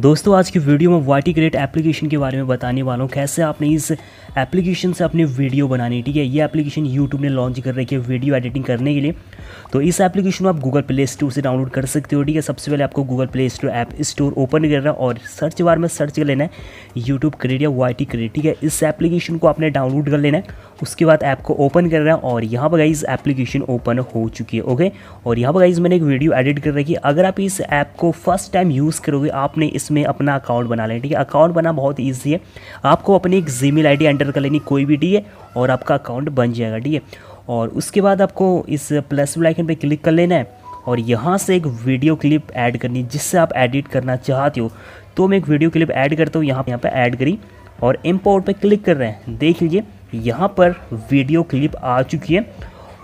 दोस्तों आज की वीडियो में वाईटी क्रिएट एप्लीकेशन के बारे में बताने वाला हूँ, कैसे आपने इस एप्लीकेशन से अपनी वीडियो बनानी। ठीक है, ये एप्लीकेशन यूट्यूब ने लॉन्च कर रखी है वीडियो एडिटिंग करने के लिए। तो इस एप्लीकेशन को आप गूगल प्ले स्टोर से डाउनलोड कर सकते हो। ठीक है, सबसे पहले आपको Google Play Store app store open करना और सर्च बार में सर्च कर लेना है यूट्यूब क्रिएट या वाईटी क्रिएट। ठीक है, इस एप्लीकेशन को आपने डाउनलोड कर लेना है। उसके बाद ऐप को ओपन करना है और यहाँ पर गाइस एप्लीकेशन ओपन हो चुकी है। ओके, और यहाँ पर गाइस मैंने एक वीडियो एडिट कर रखी है। अगर आप इस ऐप को फर्स्ट टाइम यूज़ करोगे, आपने इसमें अपना अकाउंट बना लेना। ठीक है, अकाउंट बना बहुत ईजी है। आपको अपनी एक जीमेल आईडी एंटर कर लेनी कोई भी, ठीक है, और आपका अकाउंट बन जाएगा। ठीक है, और उसके बाद आपको इस प्लस वाले आइकन पे क्लिक कर लेना है और यहाँ से एक वीडियो क्लिप ऐड करनी जिससे आप एडिट करना चाहते हो। तो मैं एक वीडियो क्लिप ऐड करता हूँ, यहाँ पर ऐड करी और इम्पोर्ट पे क्लिक कर रहे हैं। देख लीजिए यहाँ पर वीडियो क्लिप आ चुकी है।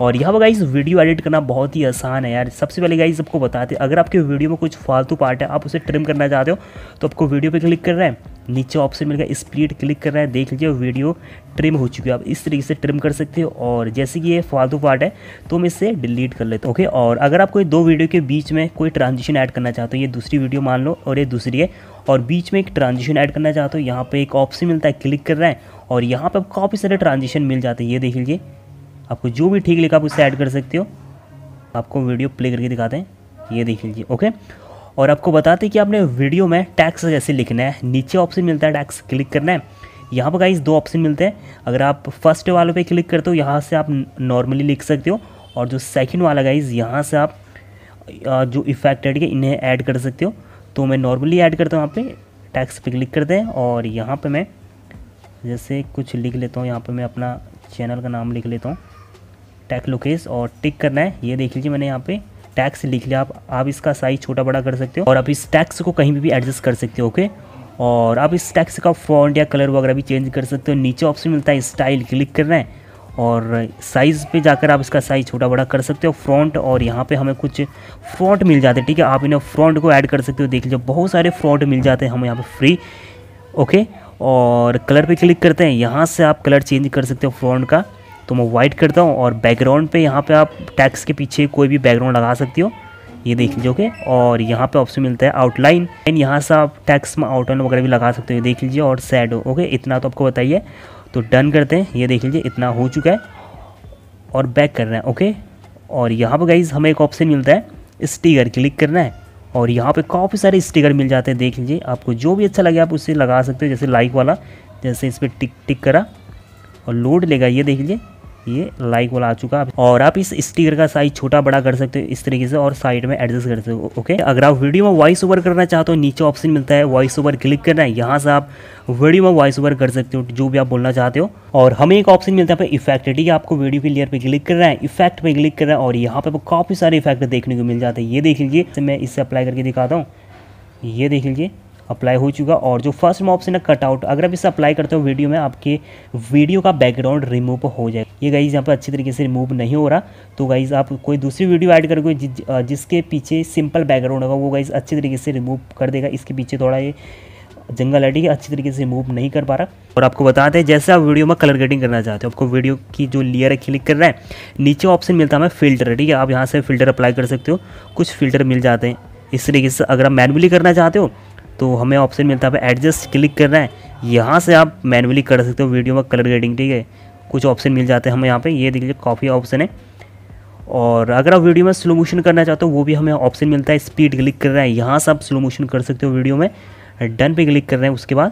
और यहाँ पर गाइस वीडियो एडिट करना बहुत ही आसान है यार। सबसे पहले गाइस आपको बताते हैं, अगर आपके वीडियो में कुछ फालतू पार्ट है, आप उसे ट्रिम करना चाहते हो, तो आपको वीडियो पे क्लिक कर रहे हैं, नीचे ऑप्शन मिल गया स्प्लिट, क्लिक कर रहे हैं। देख लीजिए वीडियो ट्रिम हो चुकी है। आप इस तरीके से ट्रिम कर सकते हो। और जैसे कि ये फालतू पार्ट है तो मैं इसे डिलीट कर लेता हूँ। ओके, और अगर आप कोई दो वीडियो के बीच में कोई ट्रांजिशन ऐड करना चाहते हो, ये दूसरी वीडियो मान लो और ये दूसरी है, और बीच में एक ट्रांजिशन ऐड करना चाहते हो, यहाँ पर एक ऑप्शन मिलता है, क्लिक कर रहे हैं और यहाँ पर आपको काफ़ी सारे ट्रांजिशन मिल जाते हैं। ये देख लीजिए, आपको जो भी ठीक लगे आप उससे ऐड कर सकते हो। आपको वीडियो प्ले करके दिखाते हैं, ये देख लीजिए। ओके, और आपको बताते हैं कि आपने वीडियो में टैक्स कैसे लिखना है। नीचे ऑप्शन मिलता है टैक्स, क्लिक करना है। यहाँ पर गाइस दो ऑप्शन मिलते हैं। अगर आप फर्स्ट वाले पे क्लिक करते हो, यहाँ से आप नॉर्मली लिख सकते हो, और जो सेकेंड वाला गाइस यहाँ से आप जो इफेक्ट है इन्हें ऐड कर सकते हो। तो मैं नॉर्मली ऐड करता हूँ, यहाँ पर टैक्स पर क्लिक करते हैं और यहाँ पर मैं जैसे कुछ लिख लेता हूँ। यहाँ पर मैं अपना चैनल का नाम लिख लेता हूँ, टेक लोकेश, और टिक करना है। ये देख लीजिए मैंने यहाँ पे टैक्स लिख लिया। आप इसका साइज छोटा बड़ा कर सकते हो और आप इस टैक्स को कहीं भी एडजस्ट कर सकते हो। ओके, और आप इस टैक्स का फॉन्ट या कलर वगैरह भी चेंज कर सकते हो। नीचे ऑप्शन मिलता है स्टाइल, क्लिक करना है और साइज़ पे जाकर आप इसका साइज़ छोटा बड़ा कर सकते हो। फ्रॉन्ट, और यहाँ पे हमें कुछ फ्रॉन्ट मिल जाते हैं। ठीक है, आप इन्हें फ्रॉन्ट को ऐड कर सकते हो। देख लीजिए बहुत सारे फ्रॉन्ट मिल जाते हैं हमें यहाँ पर फ्री। ओके, और कलर पे क्लिक करते हैं, यहाँ से आप कलर चेंज कर सकते हो फ्रॉन्ट का। तो मैं वाइट करता हूँ, और बैकग्राउंड पे यहाँ पे आप टैक्स के पीछे कोई भी बैकग्राउंड लगा सकते हो। ये देख लीजिए। ओके, और यहाँ पे ऑप्शन मिलता है आउटलाइन, एंड यहाँ से आप टैक्स में आउटलाइन वगैरह भी लगा सकते हो। ये देख लीजिए, और शैडो। ओके, इतना तो आपको बताइए। तो डन करते हैं, ये देख लीजिए इतना हो चुका है, और बैक कर रहे हैं। ओके, और यहाँ पर गाइज हमें एक ऑप्शन मिलता है स्टिकर, क्लिक करना है और यहाँ पे काफ़ी सारे स्टिकर मिल जाते हैं। देख लीजिए, आपको जो भी अच्छा लगे आप उसे लगा सकते हो। जैसे लाइक वाला, जैसे इस पर टिक टिक करा और लोड लेगा। ये देख लीजिए, ये लाइक वाला आ चुका है। और आप इस स्टिकर का साइज छोटा बड़ा कर सकते हो इस तरीके से, और साइड में एडजस्ट कर सकते हो। ओके, अगर आप वीडियो में वॉइस ओवर करना चाहते हो, नीचे ऑप्शन मिलता है वॉइस ओवर, क्लिक करना है। यहाँ से आप वीडियो में वॉइस ओवर कर सकते हो जो भी आप बोलना चाहते हो। और हमें एक ऑप्शन मिलता है इफेक्ट। ठीक है, आपको वीडियो के लेयर पर क्लिक करना है, इफेक्ट पर क्लिक करना है और यहाँ पर काफ़ी सारे इफेक्ट देखने को मिल जाते हैं। ये देख लीजिए, मैं इससे अप्लाई करके दिखाता हूँ। ये देख लीजिए अप्लाई हो चुका। और जो फर्स्ट में ऑप्शन है कटआउट, अगर आप इसे अप्लाई करते हो वीडियो में, आपके वीडियो का बैकग्राउंड रिमूव हो जाएगा। ये गाइज यहाँ पर अच्छी तरीके से रिमूव नहीं हो रहा, तो गाइज आप कोई दूसरी वीडियो ऐड करोगे जिसके पीछे सिंपल बैकग्राउंड होगा, वो गाइज अच्छी तरीके से रिमूव कर देगा। इसके पीछे थोड़ा ये जंगल है, ठीक है, अच्छी तरीके से रिमूव नहीं कर पा रहा। और आपको बताते हैं, जैसे आप वीडियो में कलर ग्रेडिंग करना चाहते हो, आपको वीडियो की जो लेयर है क्लिक करना है। नीचे ऑप्शन मिलता है फिल्टर, ठीक है, आप यहाँ से फिल्टर अप्लाई कर सकते हो। कुछ फिल्टर मिल जाते हैं इस तरीके से। अगर आप मैनुअली करना चाहते हो तो हमें ऑप्शन मिलता है एडजस्ट, क्लिक करना है। यहाँ से आप मैनुअली कर सकते हो वीडियो में कलर ग्रेडिंग। ठीक है, कुछ ऑप्शन मिल जाते हैं हमें यहाँ पे। ये देखिए काफ़ी ऑप्शन है। और अगर आप वीडियो में स्लो मोशन करना चाहते हो, वो भी हमें ऑप्शन मिलता है स्पीड, क्लिक करना है। यहाँ से आप स्लो मोशन कर सकते हो वीडियो में। डन पे क्लिक कर रहे हैं उसके बाद।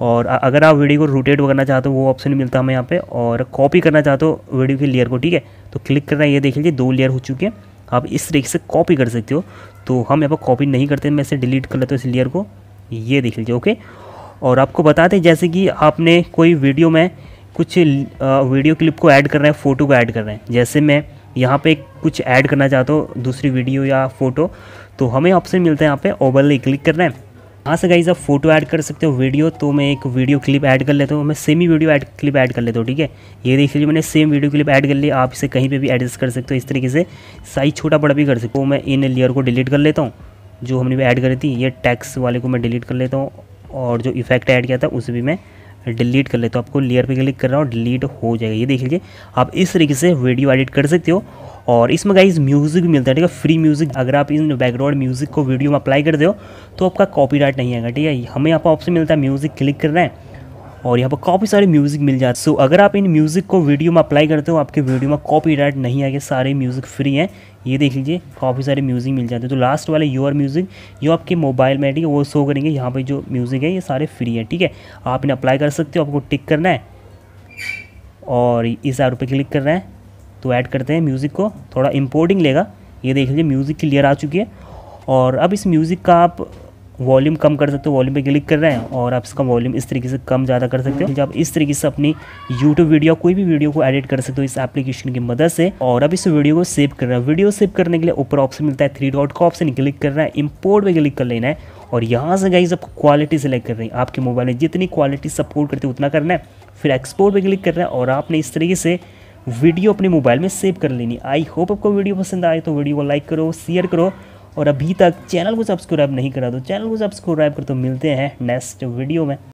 और अगर आप वीडियो को रोटेट करना चाहते हो, वो ऑप्शन मिलता है हमें यहाँ पे। और कॉपी करना चाहते हो वीडियो की लेयर को, ठीक है, तो क्लिक करना है। ये देख लीजिए दो लेयर हो चुके हैं, आप इस तरीके से कॉपी कर सकते हो। तो हम यहाँ पर कॉपी नहीं करते, मैं इसे डिलीट कर लेता हूँ इस लेयर को। ये देख लीजिए। ओके, और आपको बताते हैं, जैसे कि आपने कोई वीडियो में कुछ वीडियो क्लिप को ऐड कर रहे हैं, फ़ोटो को ऐड कर रहे हैं। जैसे मैं यहाँ पे कुछ ऐड करना चाहता हूँ दूसरी वीडियो या फ़ोटो, तो हमें ऑप्शन मिलता है यहाँ पे ओवरले, क्लिक करना है। यहाँ से गाइस आप फोटो ऐड कर सकते हो वीडियो। तो मैं एक वीडियो क्लिप ऐड कर लेता हूँ, मैं सेमी वीडियो क्लिप ऐड कर लेता हूँ। ठीक है, ये देख लीजिए मैंने सेम वीडियो क्लिप ऐड कर ली। आप इसे कहीं पे भी एडजस्ट कर सकते हो इस तरीके से, साइज छोटा बड़ा भी कर सकते हो। मैं इन लेयर को डिलीट कर लेता हूँ जो हमने भी ऐड करी थी। ये टैक्स वाले को मैं डिलीट कर लेता हूँ, और जो इफेक्ट ऐड किया था उसे भी मैं डिलीट कर लेता हूँ। आपको लेयर पर क्लिक कर रहा हूँ, डिलीट हो जाएगा। ये देख लीजिए, आप इस तरीके से वीडियो एडिट कर सकते हो। और इसमें गाइस म्यूज़िक भी मिलता है, ठीक है, फ्री म्यूज़िक। अगर आप इन बैकग्राउंड म्यूज़िक को वीडियो में अप्लाई कर दो तो आपका कॉपीराइट नहीं आएगा, ठीक है। हमें यहाँ पर ऑप्शन मिलता है म्यूज़िक, क्लिक करना है और यहाँ पर काफ़ी सारे म्यूज़िक मिल जाते हैं। सो अगर आप इन म्यूज़िक को वीडियो में अप्लाई करते हो आपके वीडियो में कॉपीराइट नहीं आएगा, सारे म्यूज़िक फ्री हैं। ये देख लीजिए काफ़ी सारे म्यूज़िक मिल जाते हैं। तो लास्ट वाले योर म्यूज़िक जो आपके मोबाइल में, ठीक है, वो शो करेंगे। यहाँ पर जो म्यूज़िक है ये सारे फ्री है, ठीक है। आप इन्हें अप्लाई कर सकते हो, आपको टिक करना है और इस आर पे क्लिक करना है। तो ऐड करते हैं म्यूज़िक को, थोड़ा इम्पोर्टिंग लेगा। ये देख लीजिए म्यूज़िक क्लियर आ चुकी है और अब इस म्यूज़िक का आप वॉल्यूम कम कर सकते हो। वॉल्यूम पे क्लिक कर रहे हैं और आप इसका वॉल्यूम इस तरीके से कम ज़्यादा कर सकते हो। जब आप इस तरीके से अपनी यूट्यूब वीडियो, कोई भी वीडियो को एडिट कर सकते हो इस एप्लीकेशन की मदद से। और अब इस वीडियो को सेव करना है। वीडियो सेव करने के लिए ऊपर ऑप्शन मिलता है 3 डॉट का ऑप्शन, क्लिक करना है, इम्पोर्ट पे क्लिक कर लेना है और यहाँ से गाइस आप क्वालिटी सेलेक्ट कर रहे हैं। आपके मोबाइल में जितनी क्वालिटी सपोर्ट करती है उतना करना है, फिर एक्सपोर्ट पे क्लिक करना है और आपने इस तरीके से वीडियो अपने मोबाइल में सेव कर लेनी। आई होप आपको वीडियो पसंद आए तो वीडियो को लाइक करो, शेयर करो और अभी तक चैनल को सब्सक्राइब नहीं करा तो चैनल को सब्सक्राइब कर। तो मिलते हैं नेक्स्ट वीडियो में।